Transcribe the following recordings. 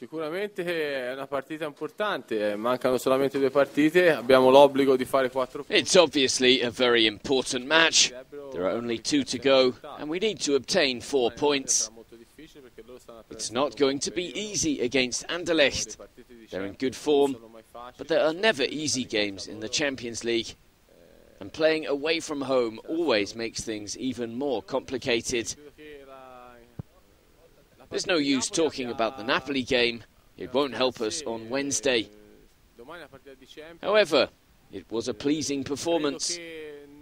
Sicuramente è una partita importante, mancano solamente 2 partite, abbiamo l'obbligo di fare 4 punti. It's obviously a very important match, there are only 2 to go and we need to obtain 4 points. It's not going to be easy against Anderlecht, they're in good form, but there are never easy games in the Champions League and playing away from home always makes things even more complicated. There's no use talking about the Napoli game, it won't help us on Wednesday. However, it was a pleasing performance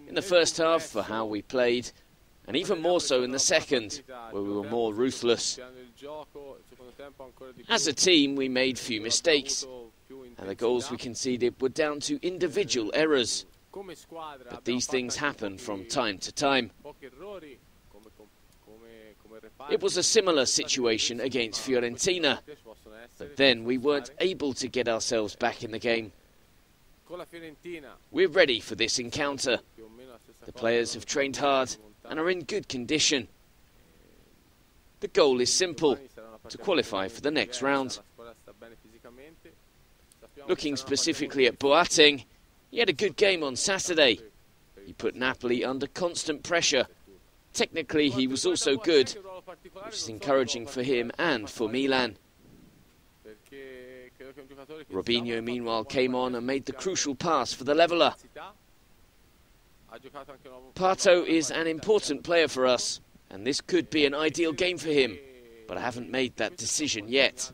in the first half for how we played, and even more so in the second, where we were more ruthless. As a team, we made few mistakes, and the goals we conceded were down to individual errors. But these things happen from time to time. It was a similar situation against Fiorentina, but then we weren't able to get ourselves back in the game. We're ready for this encounter. The players have trained hard and are in good condition. The goal is simple, to qualify for the next round. Looking specifically at Boateng, he had a good game on Saturday. He put Napoli under constant pressure. Technically, he was also good, which is encouraging for him and for Milan. Robinho, meanwhile, came on and made the crucial pass for the leveller. Pato is an important player for us, and this could be an ideal game for him, but I haven't made that decision yet.